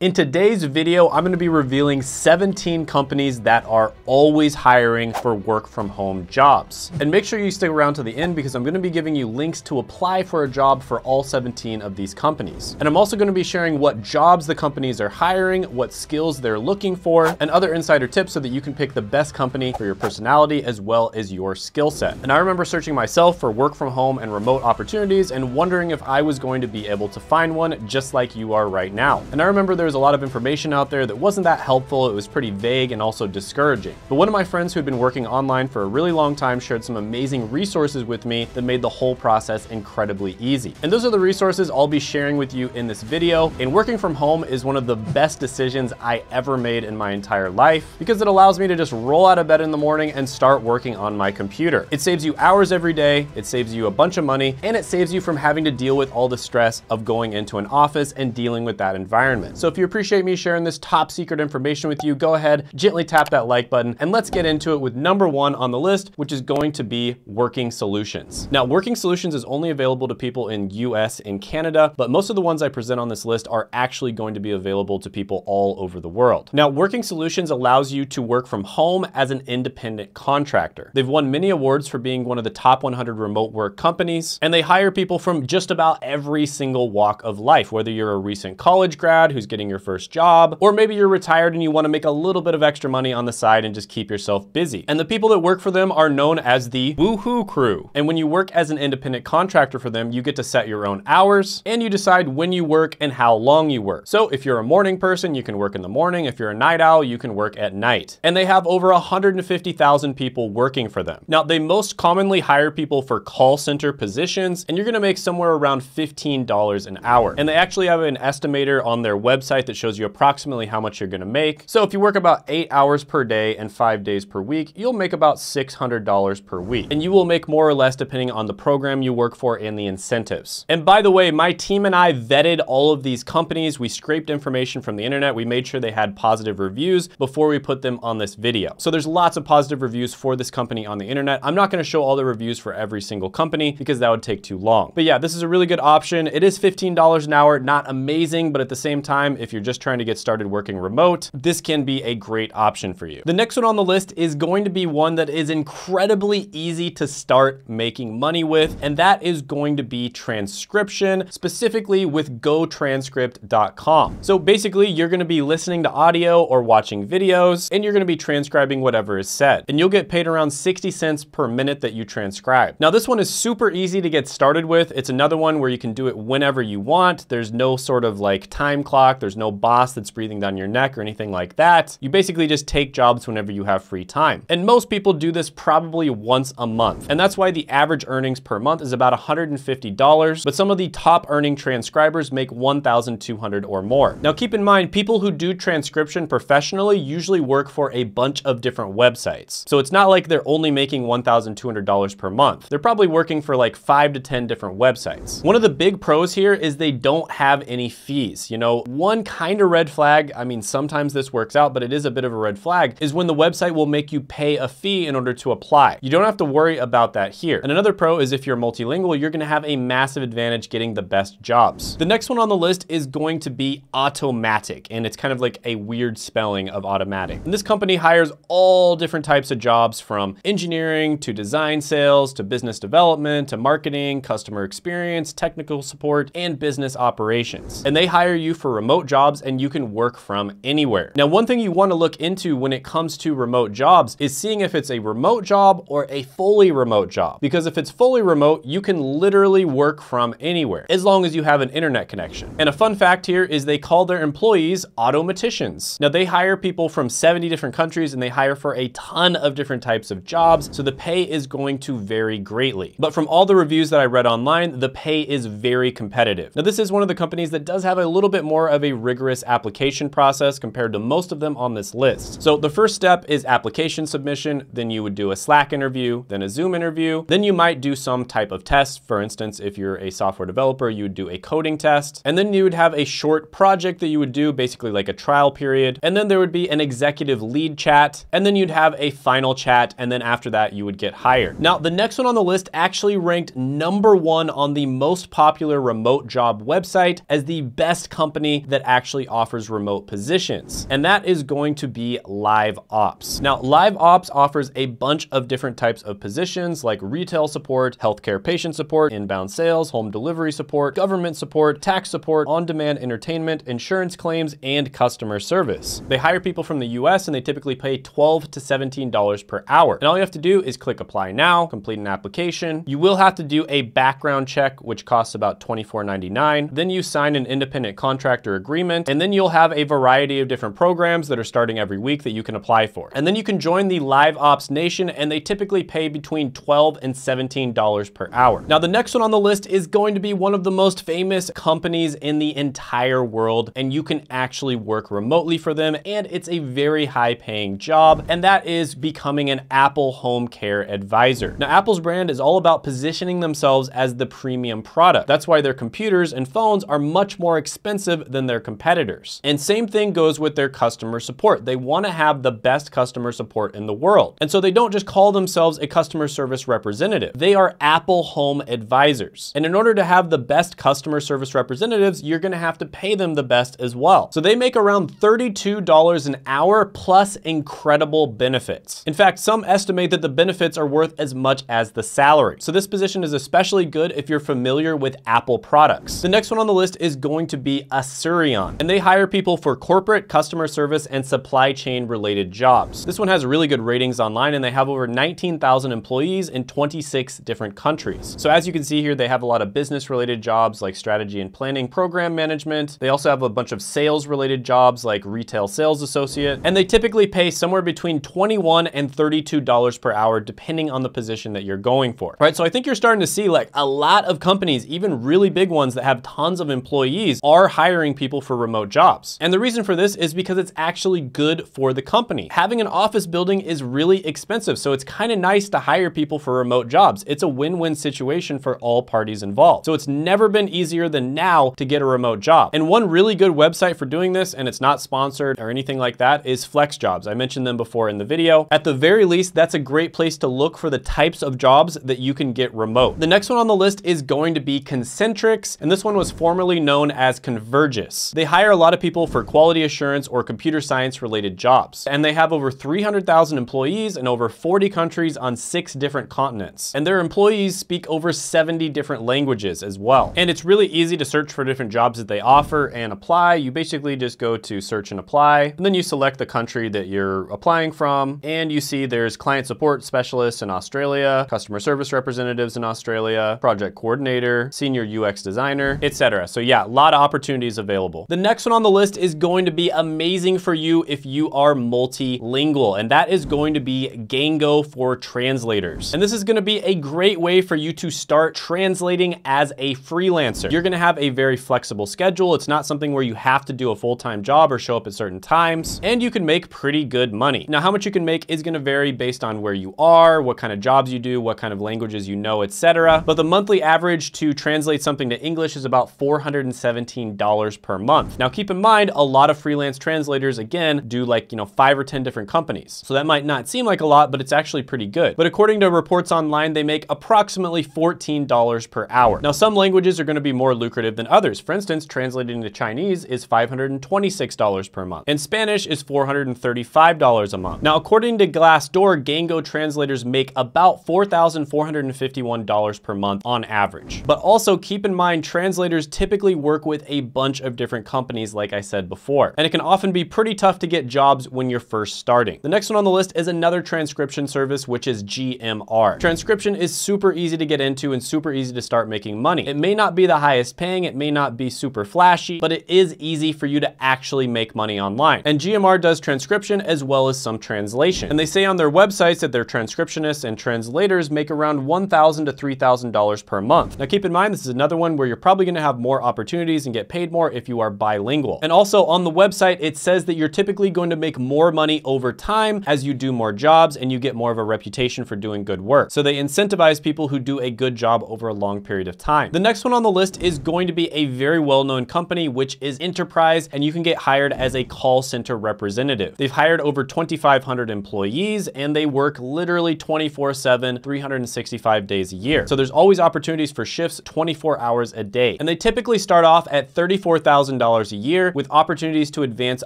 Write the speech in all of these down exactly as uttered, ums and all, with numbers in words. In today's video, I'm gonna be revealing seventeen companies that are always hiring for work from home jobs. And make sure you stick around to the end because I'm gonna be giving you links to apply for a job for all seventeen of these companies. And I'm also gonna be sharing what jobs the companies are hiring, what skills they're looking for, and other insider tips so that you can pick the best company for your personality as well as your skill set. And I remember searching myself for work from home and remote opportunities and wondering if I was going to be able to find one just like you are right now. And I remember there was a lot of information out there that wasn't that helpful. It was pretty vague and also discouraging. But one of my friends who had been working online for a really long time shared some amazing resources with me that made the whole process incredibly easy. And those are the resources I'll be sharing with you in this video. And working from home is one of the best decisions I ever made in my entire life because it allows me to just roll out of bed in the morning and start working on my computer. It saves you hours every day, it saves you a bunch of money, and it saves you from having to deal with all the stress of going into an office and dealing with that environment. So if you appreciate me sharing this top secret information with you, go ahead, gently tap that like button, and let's get into it with number one on the list, which is going to be Working Solutions. Now, Working Solutions is only available to people in U S and Canada, but most of the ones I present on this list are actually going to be available to people all over the world. Now, Working Solutions allows you to work from home as an independent contractor. They've won many awards for being one of the top one hundred remote work companies, and they hire people from just about every single walk of life, whether you're a recent college grad who's getting your first job, or maybe you're retired and you want to make a little bit of extra money on the side and just keep yourself busy. And the people that work for them are known as the Woohoo Crew. And when you work as an independent contractor for them, you get to set your own hours and you decide when you work and how long you work. So if you're a morning person, you can work in the morning. If you're a night owl, you can work at night. And they have over one hundred fifty thousand people working for them. Now, they most commonly hire people for call center positions, and you're going to make somewhere around fifteen dollars an hour. And they actually have an estimator on their website that shows you approximately how much you're gonna make. So if you work about eight hours per day and five days per week, you'll make about six hundred dollars per week. And you will make more or less depending on the program you work for and the incentives. And by the way, my team and I vetted all of these companies. We scraped information from the internet. We made sure they had positive reviews before we put them on this video. So there's lots of positive reviews for this company on the internet. I'm not gonna show all the reviews for every single company because that would take too long. But yeah, this is a really good option. It is fifteen dollars an hour, not amazing, but at the same time, if If you're just trying to get started working remote, this can be a great option for you. The next one on the list is going to be one that is incredibly easy to start making money with, and that is going to be transcription, specifically with go transcript dot com. So basically, you're gonna be listening to audio or watching videos, and you're gonna be transcribing whatever is said, and you'll get paid around sixty cents per minute that you transcribe. Now, this one is super easy to get started with. It's another one where you can do it whenever you want. There's no sort of like time clock. There's no boss that's breathing down your neck or anything like that. You basically just take jobs whenever you have free time. And most people do this probably once a month. And that's why the average earnings per month is about one hundred fifty dollars, but some of the top earning transcribers make one thousand two hundred dollars or more. Now keep in mind, people who do transcription professionally usually work for a bunch of different websites. So it's not like they're only making one thousand two hundred dollars per month. They're probably working for like five to ten different websites. One of the big pros here is they don't have any fees. You know, one kind of red flag, I mean, sometimes this works out, but it is a bit of a red flag, is when the website will make you pay a fee in order to apply. You don't have to worry about that here. And another pro is if you're multilingual, you're gonna have a massive advantage getting the best jobs. The next one on the list is going to be Automattic, and it's kind of like a weird spelling of Automattic. And this company hires all different types of jobs, from engineering to design sales, to business development, to marketing, customer experience, technical support, and business operations. And they hire you for remote remote jobs, and you can work from anywhere. Now, one thing you want to look into when it comes to remote jobs is seeing if it's a remote job or a fully remote job. Because if it's fully remote, you can literally work from anywhere, as long as you have an internet connection. And a fun fact here is they call their employees automaticians. Now, they hire people from seventy different countries, and they hire for a ton of different types of jobs, so the pay is going to vary greatly. But from all the reviews that I read online, the pay is very competitive. Now, this is one of the companies that does have a little bit more of a rigorous application process compared to most of them on this list. So the first step is application submission, then you would do a Slack interview, then a Zoom interview, then you might do some type of test. For instance, if you're a software developer, you would do a coding test, and then you would have a short project that you would do, basically like a trial period, and then there would be an executive lead chat, and then you'd have a final chat, and then after that you would get hired. Now, the next one on the list actually ranked number one on the most popular remote job website as the best company that actually offers remote positions, and that is going to be LiveOps. Now, LiveOps offers a bunch of different types of positions like retail support, healthcare patient support, inbound sales, home delivery support, government support, tax support, on-demand entertainment, insurance claims, and customer service. They hire people from the U S and they typically pay twelve to seventeen dollars per hour. And all you have to do is click apply now, complete an application. You will have to do a background check, which costs about twenty-four ninety-nine. Then you sign an independent contractor agreement, and then you'll have a variety of different programs that are starting every week that you can apply for. And then you can join the LiveOps Nation, and they typically pay between twelve and seventeen dollars per hour. Now, the next one on the list is going to be one of the most famous companies in the entire world, and you can actually work remotely for them, and it's a very high paying job, and that is becoming an Apple Home Care Advisor. Now, Apple's brand is all about positioning themselves as the premium product. That's why their computers and phones are much more expensive than their competitors. And same thing goes with their customer support. They want to have the best customer support in the world. And so they don't just call themselves a customer service representative. They are Apple Home Advisors. And in order to have the best customer service representatives, you're going to have to pay them the best as well. So they make around thirty-two dollars an hour plus incredible benefits. In fact, some estimate that the benefits are worth as much as the salary. So this position is especially good if you're familiar with Apple products. The next one on the list is going to be Asurion, and they hire people for corporate, customer service, and supply chain related jobs. This one has really good ratings online, and they have over nineteen thousand employees in twenty-six different countries. So as you can see here, they have a lot of business related jobs like strategy and planning, program management. They also have a bunch of sales related jobs like retail sales associate, and they typically pay somewhere between twenty-one and thirty-two dollars per hour, depending on the position that you're going for, right? So I think you're starting to see like a lot of companies, even really big ones that have tons of employees, are hiring people for remote jobs. And the reason for this is because it's actually good for the company. Having an office building is really expensive, so it's kind of nice to hire people for remote jobs. It's a win-win situation for all parties involved. So it's never been easier than now to get a remote job. And one really good website for doing this, and it's not sponsored or anything like that, is FlexJobs. I mentioned them before in the video. At the very least, that's a great place to look for the types of jobs that you can get remote. The next one on the list is going to be Concentrix, and this one was formerly known as Convergys. They hire a lot of people for quality assurance or computer science related jobs, and they have over three hundred thousand employees in over forty countries on six different continents. And their employees speak over seventy different languages as well. And it's really easy to search for different jobs that they offer and apply. You basically just go to search and apply, and then you select the country that you're applying from, and you see there's client support specialists in Australia, customer service representatives in Australia, project coordinator, senior U X designer, et cetera. So yeah, a lot of opportunities available. The next one on the list is going to be amazing for you if you are multilingual, and that is going to be Gengo for translators. And this is going to be a great way for you to start translating as a freelancer. You're going to have a very flexible schedule. It's not something where you have to do a full-time job or show up at certain times, and you can make pretty good money. Now, how much you can make is going to vary based on where you are, what kind of jobs you do, what kind of languages you know, et cetera. But the monthly average to translate something to English is about four hundred seventeen dollars per month. Now, keep in mind, a lot of freelance translators, again, do like, you know, five or ten different companies. So that might not seem like a lot, but it's actually pretty good. But according to reports online, they make approximately fourteen dollars per hour. Now, some languages are going to be more lucrative than others. For instance, translating to Chinese is five hundred twenty-six dollars per month, and Spanish is four hundred thirty-five dollars a month. Now, according to Glassdoor, Gengo translators make about four thousand four hundred fifty-one dollars per month on average. But also keep in mind, translators typically work with a bunch of different companies, like I said before, and it can often be pretty tough to get jobs when you're first starting. The next one on the list is another transcription service, which is G M R. Transcription is super easy to get into and super easy to start making money. It may not be the highest paying, it may not be super flashy, but it is easy for you to actually make money online. And G M R does transcription as well as some translation. And they say on their websites that their transcriptionists and translators make around one thousand to three thousand dollars per month. Now keep in mind, this is another one where you're probably gonna have more opportunities and get paid more if you are bilingual. And also on the website, it says that you're typically going to make more money over time as you do more jobs and you get more of a reputation for doing good work. So they incentivize people who do a good job over a long period of time. The next one on the list is going to be a very well-known company, which is Enterprise, and you can get hired as a call center representative. They've hired over twenty-five hundred employees, and they work literally twenty-four seven, three hundred sixty-five days a year. So there's always opportunities for shifts twenty-four hours a day. And they typically start off at thirty-four thousand one hundred thousand dollars a year with opportunities to advance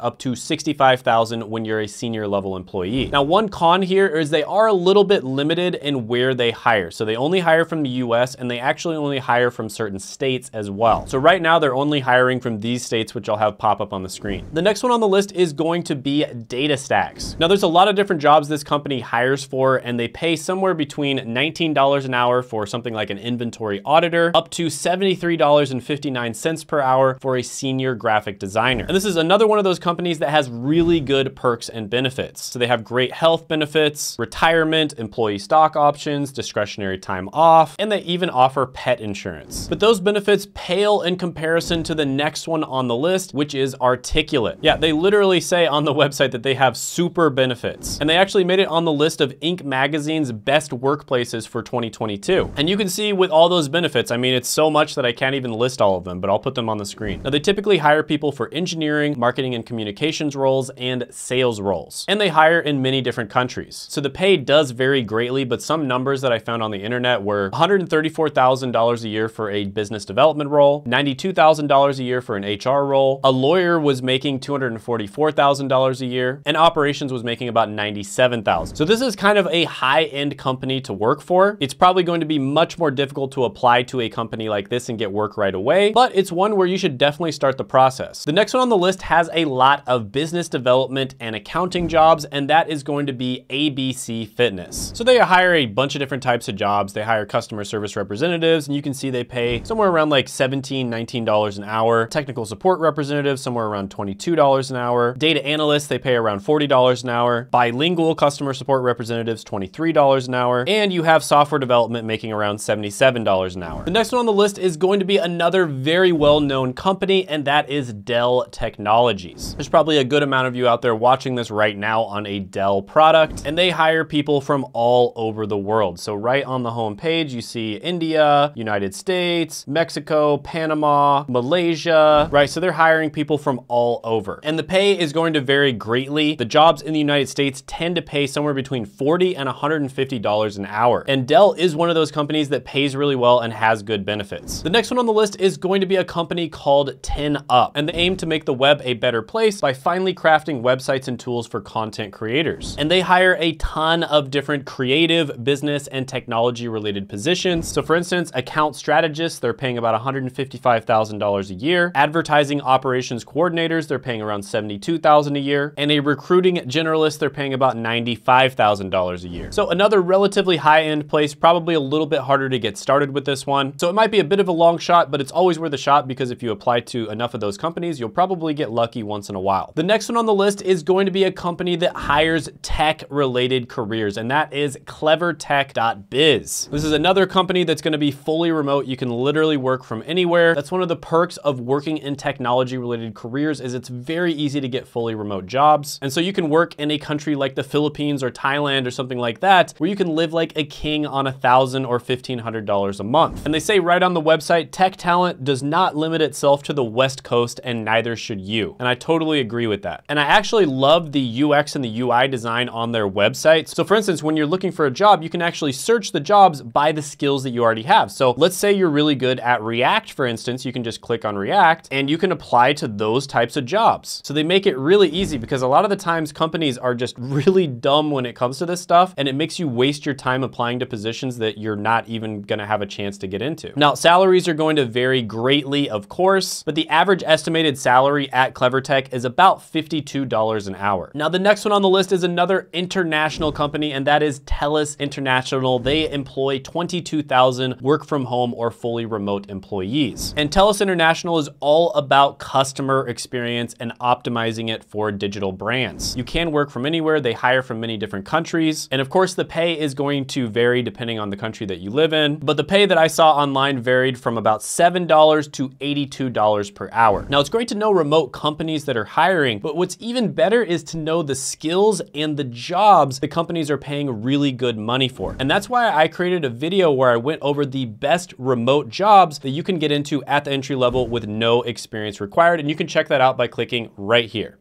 up to sixty-five thousand dollars when you're a senior level employee. Now, one con here is they are a little bit limited in where they hire. So they only hire from the U S and they actually only hire from certain states as well. So right now they're only hiring from these states, which I'll have pop up on the screen. The next one on the list is going to be DataStax. Now there's a lot of different jobs this company hires for, and they pay somewhere between nineteen dollars an hour for something like an inventory auditor up to seventy-three dollars and fifty-nine cents per hour for a senior graphic designer. And this is another one of those companies that has really good perks and benefits. So they have great health benefits, retirement, employee stock options, discretionary time off, and they even offer pet insurance. But those benefits pale in comparison to the next one on the list, which is Articulate. Yeah, they literally say on the website that they have super benefits, and they actually made it on the list of Inc magazine's best workplaces for twenty twenty-two. And you can see with all those benefits, I mean, it's so much that I can't even list all of them, but I'll put them on the screen. Now, they typically hire people for engineering, marketing and communications roles, and sales roles, and they hire in many different countries. So the pay does vary greatly, but some numbers that I found on the internet were one hundred thirty-four thousand dollars a year for a business development role, ninety-two thousand dollars a year for an H R role, a lawyer was making two hundred forty-four thousand dollars a year, and operations was making about ninety-seven thousand dollars. So this is kind of a high-end company to work for. It's probably going to be much more difficult to apply to a company like this and get work right away, but it's one where you should definitely start the process. The next one on the list has a lot of business development and accounting jobs, and that is going to be A B C Fitness. So they hire a bunch of different types of jobs. They hire customer service representatives, and you can see they pay somewhere around like seventeen, nineteen dollars an hour. Technical support representatives, somewhere around twenty-two dollars an hour. Data analysts, they pay around forty dollars an hour. Bilingual customer support representatives, twenty-three dollars an hour. And you have software development making around seventy-seven dollars an hour. The next one on the list is going to be another very well-known company, and that is Dell Technologies. There's probably a good amount of you out there watching this right now on a Dell product, and they hire people from all over the world. So right on the home page, you see India, United States, Mexico, Panama, Malaysia, right? So they're hiring people from all over, and the pay is going to vary greatly. The jobs in the United States tend to pay somewhere between forty and one hundred fifty dollars an hour. And Dell is one of those companies that pays really well and has good benefits. The next one on the list is going to be a company called Ten Up, and they aim to make the web a better place by finally crafting websites and tools for content creators. And they hire a ton of different creative, business, and technology related positions. So for instance, account strategists, they're paying about one hundred fifty-five thousand dollars a year. Advertising operations coordinators, they're paying around seventy-two thousand dollars a year. And a recruiting generalist, they're paying about ninety-five thousand dollars a year. So another relatively high-end place, probably a little bit harder to get started with this one. So it might be a bit of a long shot, but it's always worth a shot, because if you apply to enough of those companies, you'll probably get lucky once in a while. The next one on the list is going to be a company that hires tech-related careers, and that is CleverTech dot biz. This is another company that's gonna be fully remote. You can literally work from anywhere. That's one of the perks of working in technology-related careers, is it's very easy to get fully remote jobs. And so you can work in a country like the Philippines or Thailand or something like that, where you can live like a king on one thousand or fifteen hundred dollars a month. And they say right on the website, tech talent does not limit itself to the West Coast, and neither should you. And I totally agree with that. And I actually love the U X and the U I design on their website. So for instance, when you're looking for a job, you can actually search the jobs by the skills that you already have. So let's say you're really good at React, for instance, you can just click on React and you can apply to those types of jobs. So they make it really easy, because a lot of the times companies are just really dumb when it comes to this stuff, and it makes you waste your time applying to positions that you're not even gonna have a chance to get into. Now, salaries are going to vary greatly, of course, but the average estimated salary at CleverTech is about fifty-two dollars an hour. Now, the next one on the list is another international company, and that is TELUS International. They employ twenty-two thousand work from home or fully remote employees. And TELUS International is all about customer experience and optimizing it for digital brands. You can work from anywhere. They hire from many different countries. And of course, the pay is going to vary depending on the country that you live in. But the pay that I saw online varied from about seven dollars to eighty-two dollars per hour. Now, it's great to know remote companies that are hiring, but what's even better is to know the skills and the jobs the companies are paying really good money for. And that's why I created a video where I went over the best remote jobs that you can get into at the entry level with no experience required. And you can check that out by clicking right here.